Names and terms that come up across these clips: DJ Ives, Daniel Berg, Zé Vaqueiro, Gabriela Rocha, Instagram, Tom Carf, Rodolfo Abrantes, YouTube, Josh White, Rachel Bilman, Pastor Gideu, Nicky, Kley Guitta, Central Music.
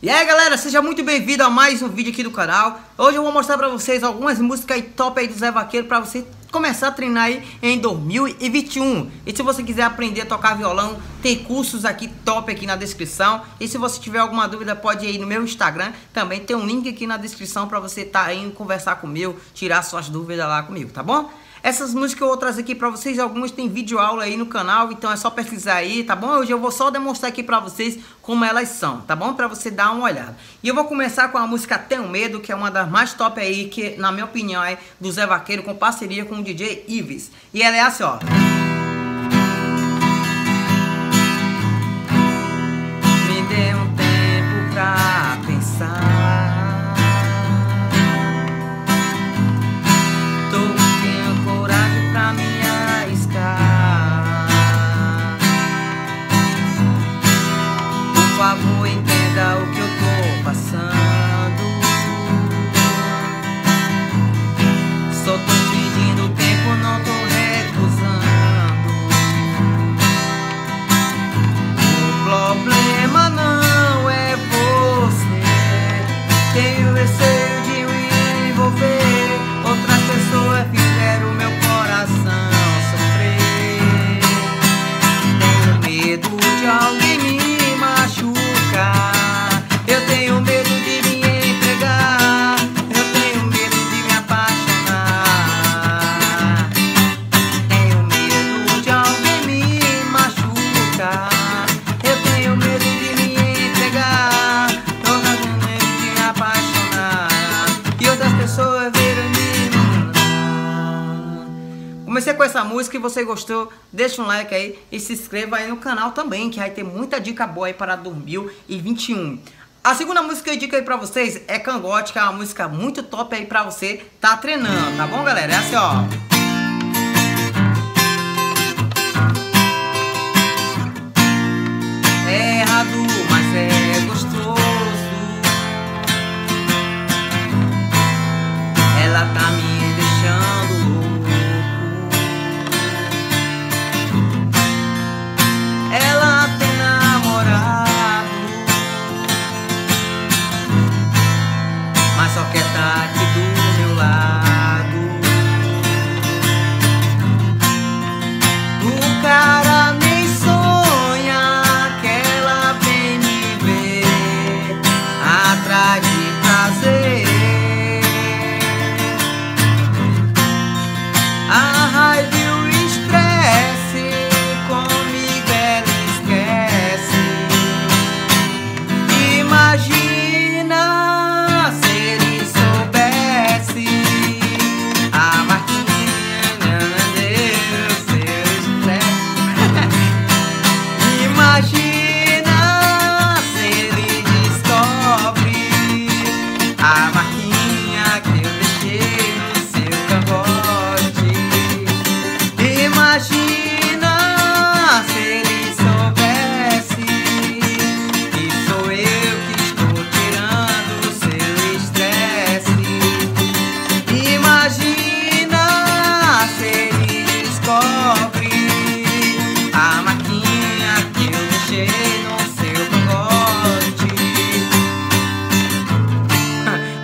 E aí galera, seja muito bem-vindo a mais um vídeo aqui do canal. Hoje eu vou mostrar pra vocês algumas músicas aí top aí do Zé Vaqueiro pra você começar a treinar aí em 2021. E se você quiser aprender a tocar violão, tem cursos aqui top aqui na descrição. E se você tiver alguma dúvida, pode ir aí no meu Instagram. Também tem um link aqui na descrição pra você tá aí conversar comigo, tirar suas dúvidas lá comigo, tá bom? Essas músicas eu vou trazer aqui pra vocês, algumas tem vídeo aula aí no canal, então é só pesquisar aí, tá bom? Hoje eu vou só demonstrar aqui pra vocês como elas são, tá bom? Pra você dar uma olhada. E eu vou começar com a música Tenho Medo, que é uma das mais top aí, que na minha opinião é do Zé Vaqueiro, com parceria com o DJ Ives. E ela é assim, ó. Me dê um tempo pra pensar. Comecei com essa música e você gostou, deixa um like aí e se inscreva aí no canal também, que vai ter muita dica boa aí para 2021. A segunda música que eu indico aí pra vocês é Cangote, que é uma música muito top aí pra você tá treinando, tá bom galera? É assim ó.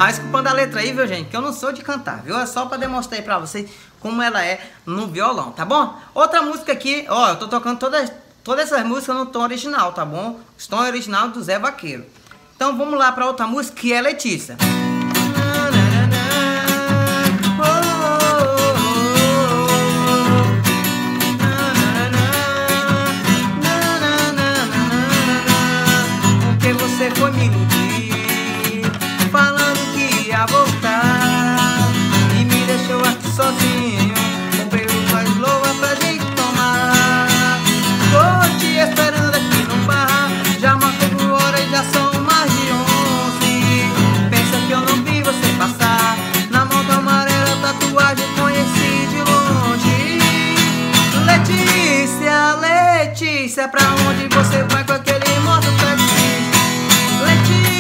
Desculpando a letra aí, viu gente, que eu não sou de cantar, viu? É só pra demonstrar aí pra vocês como ela é no violão, tá bom? Outra música aqui, ó, eu tô tocando todas essas músicas no tom original, tá bom? Os tons original do Zé Vaqueiro. Então vamos lá pra outra música, que é Letícia. Porque você foi me iludir, falando que ia voltar e me deixou aqui sozinho. Comprei uma esloa pra gente tomar. Tô te esperando aqui no bar, já marcou por hora e já são mais de 11. Pensa que eu não vi você passar, na mão da amarela tatuagem conheci de longe. Letícia, Letícia, pra onde você vai com aquele moto taxi? Letícia.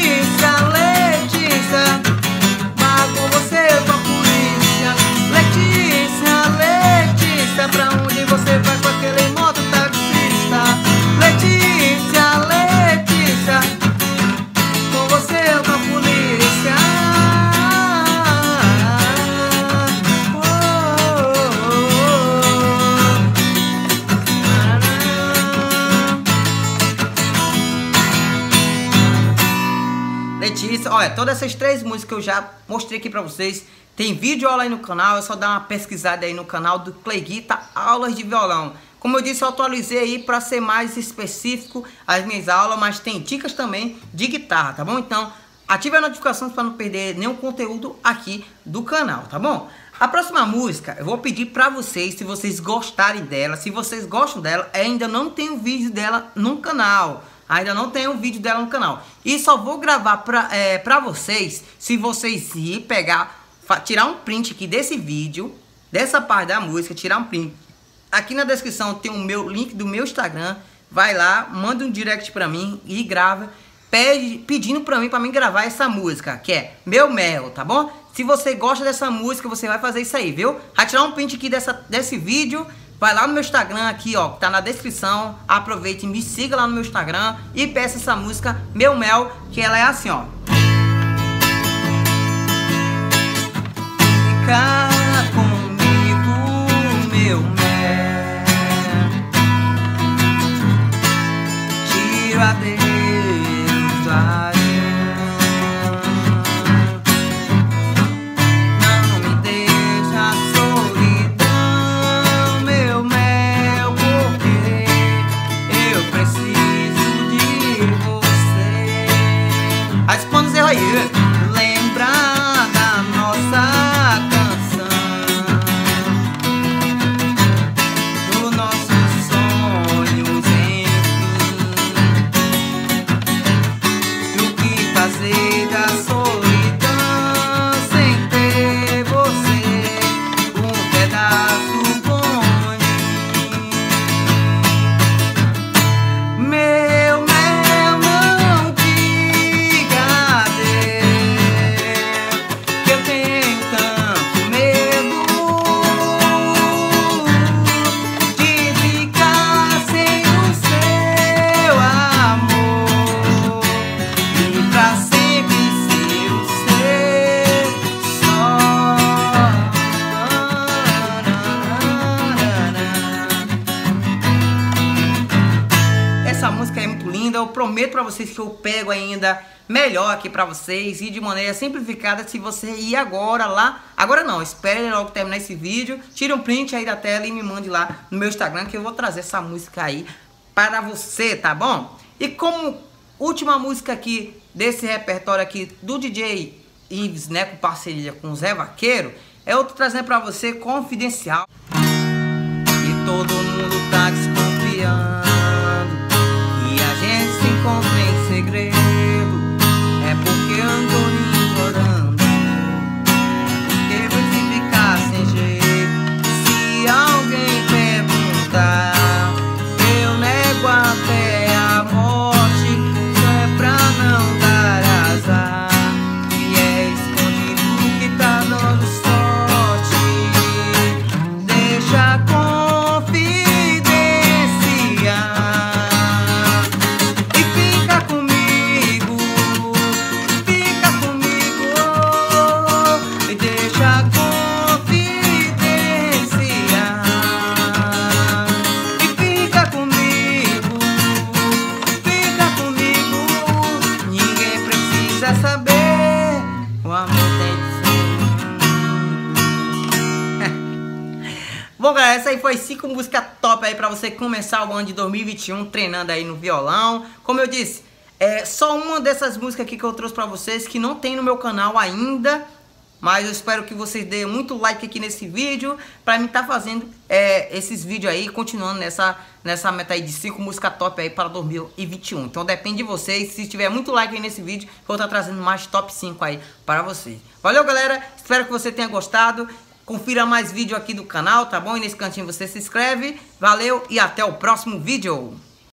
Letícia. Olha, todas essas três músicas que eu já mostrei aqui pra vocês. Tem vídeo aula aí no canal, é só dar uma pesquisada aí no canal do Kley Guitta, aulas de violão. Como eu disse, eu atualizei aí para ser mais específico as minhas aulas, mas tem dicas também de guitarra, tá bom? Então, ative as notificações para não perder nenhum conteúdo aqui do canal, tá bom? A próxima música, eu vou pedir para vocês, se vocês gostarem dela, se vocês gostam dela, ainda não tem um vídeo dela no canal. Ainda não tem um vídeo dela no canal. E só vou gravar pra vocês, se vocês ir pegar... tirar um print aqui desse vídeo, dessa parte da música, tirar um print. Aqui na descrição tem o meu link do meu Instagram. Vai lá, manda um direct pra mim e grava, pedindo pra mim gravar essa música, que é Meu Mel, tá bom? Se você gosta dessa música, você vai fazer isso aí, viu? Vai tirar um print aqui desse vídeo, vai lá no meu Instagram aqui, ó, que tá na descrição. Aproveita e me siga lá no meu Instagram e peça essa música Meu Mel, que ela é assim, ó. Fica comigo, meu mel, tiro a Deus da não me deixa solidão, meu mel, porque eu preciso de você. Aí responde o Zé Vaqueiro. Eu prometo pra vocês que eu pego ainda melhor aqui pra vocês e de maneira simplificada. Se você ir agora lá, agora não, espere logo terminar esse vídeo, tire um print aí da tela e me mande lá no meu Instagram, que eu vou trazer essa música aí para você, tá bom? E como última música aqui desse repertório aqui do DJ Ives, né, com parceria com o Zé Vaqueiro, eu tô trazendo pra você Confidencial. E todo mundo tá desconfiando, encontrei em segredo, é porque ando implorando, é porque vou te ficar sem jeito. Se alguém perguntar, eu nego até a morte, só é pra não dar azar, que é escondido que tá dando sorte. Deixa confiar, foi 5 músicas top aí pra você começar o ano de 2021 treinando aí no violão. Como eu disse, é só uma dessas músicas aqui que eu trouxe pra vocês que não tem no meu canal ainda, mas eu espero que vocês deem muito like aqui nesse vídeo pra mim tá fazendo esses vídeos aí, continuando nessa meta aí de 5 músicas top aí para 2021. Então depende de vocês, se tiver muito like aí nesse vídeo, vou estar trazendo mais top 5 aí para vocês. Valeu, galera, espero que você tenha gostado. Confira mais vídeo aqui do canal, tá bom? E nesse cantinho você se inscreve. Valeu e até o próximo vídeo!